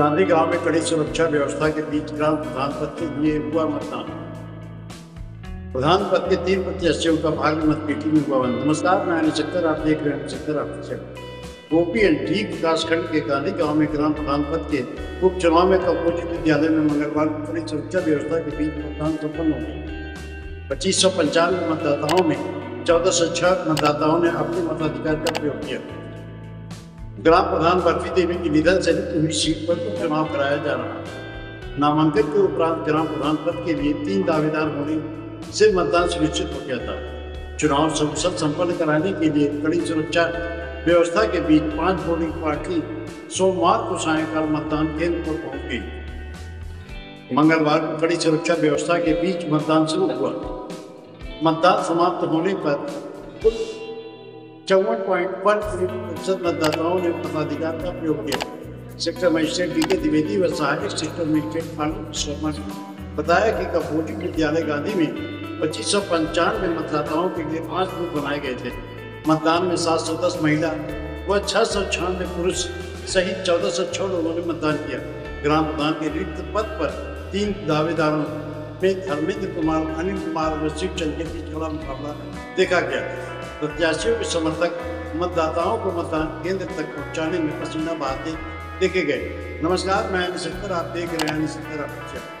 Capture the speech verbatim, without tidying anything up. गाँधी गाँव में कड़ी सुरक्षा व्यवस्था के बीच ग्राम प्रधान पद के लिए हुआ मतदान। प्रधान पद के तीन प्रत्याशियों का भाग्य मतपेटी में हुआ बंद। नमस्कार, मैं अनिल कुमार, आप देख रहे हैं Anil Kumar. OP and D विकासखंड के गाँधी गाँव में ग्राम प्रधान पद के उपचुनाव में कम्पोजिट विद्यालय में मंगलवार को कड़ी सुरक्षा व्यवस्था के बीच मतदान सम्पन्न हो गया। पच्चीस सौ पंचानवे मतदाताओं में चौदह सौ छह मतदाताओं ने अपने मताधिकार का प्रयोग किया। ग्राम प्रधान बर्फी देवी के निधन से रिक्त हुई सीट पर उपचुनाव कराया जा रहा है। नामांकन के उपरांत ग्राम प्रधान पद के लिए तीन दावेदार होने से मतदान सुनिश्चित हो गया था। चुनाव संसद संपन्न कराने के लिए कड़ी सुरक्षा व्यवस्था के बीच पांच पोलिंग पार्टी सोमवार को सायंकाल मतदान केंद्र पर पहुंच गई। मंगलवार को कड़ी सुरक्षा व्यवस्था के बीच मतदान शुरू हुआ। मतदान समाप्त होने पर कुल चौवन पॉइंट वन प्रतिशत मतदाताओं ने मताधिकार का प्रयोग किया। सेक्टर मजिस्ट्रेट डीके द्विवेदी व सहायक सेक्टर मजिस्ट्रेट अनिल कुमार ने बताया कि कम्पोजिट विद्यालय गांधी में पच्चीस सौ पंचानवे मतदाताओं के लिए पाँच बूथ बनाए गए थे। मतदान में सात सौ दस महिला व छः सौ छियानवे पुरुष सहित चौदह सौ छः लोगों ने मतदान किया। ग्राम प्रधान के रिक्त पद पर तीन दावेदारों में धर्मेंद्र कुमार, अनिल कुमार व शिव चंद के बीच कड़ा मुकाबला देखा गया। प्रत्याशियों के समर्थक मतदाताओं को मतदान केंद्र तक पहुंचाने में पसीना बहाते देखे गए। नमस्कार, मैं अनिल कुमार, आप देख रहे हैं अनिल कुमार।